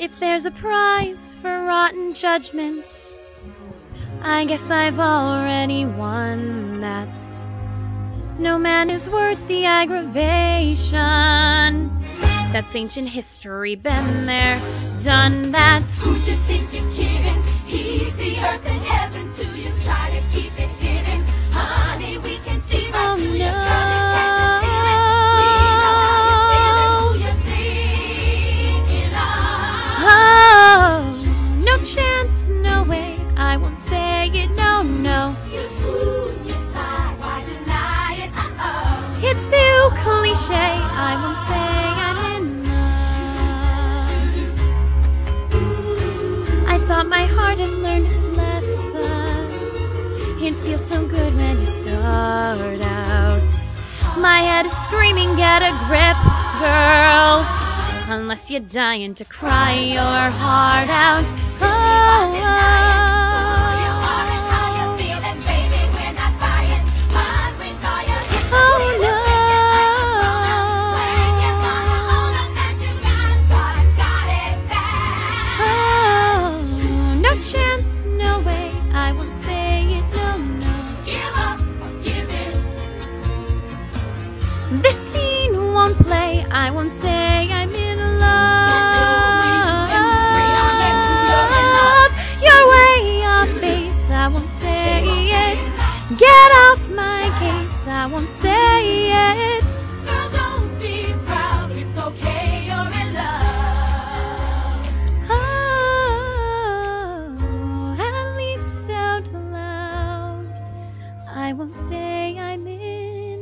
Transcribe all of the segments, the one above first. If there's a prize for rotten judgment, I guess I've already won that. No man is worth the aggravation. That's ancient history, been there, done that. Who you think you're kidding? He's the earth and heaven to you. Try to keep it hidden, honey. We can see right through you. We know how you're thinking of. Oh, no chance, no way. I won't say it, no, no. You swoon, you sigh, why deny it? Uh-oh. It's too cliche, I won't say I'm enough. I thought my heart had learned its lesson. It feels so good when you start out. My head is screaming, get a grip, girl. Unless you're dying to cry your heart out. Oh, chance, no way, I won't say it, no, no. Give up, give in. This scene won't play, I won't say I'm in love. Your way off base, I won't say it. Get off my case, I won't say it. Girl, don't be proud, it's okay, you're in love. I won't say I'm in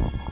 love.